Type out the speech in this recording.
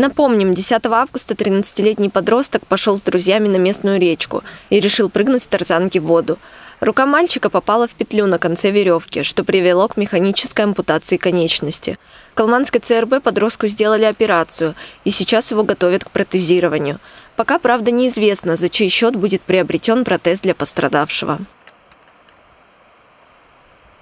Напомним, 10 августа 13-летний подросток пошел с друзьями на местную речку и решил прыгнуть с тарзанки в воду. Рука мальчика попала в петлю на конце веревки, что привело к механической ампутации конечности. В Калманской ЦРБ подростку сделали операцию, и сейчас его готовят к протезированию. Пока, правда, неизвестно, за чей счет будет приобретен протез для пострадавшего.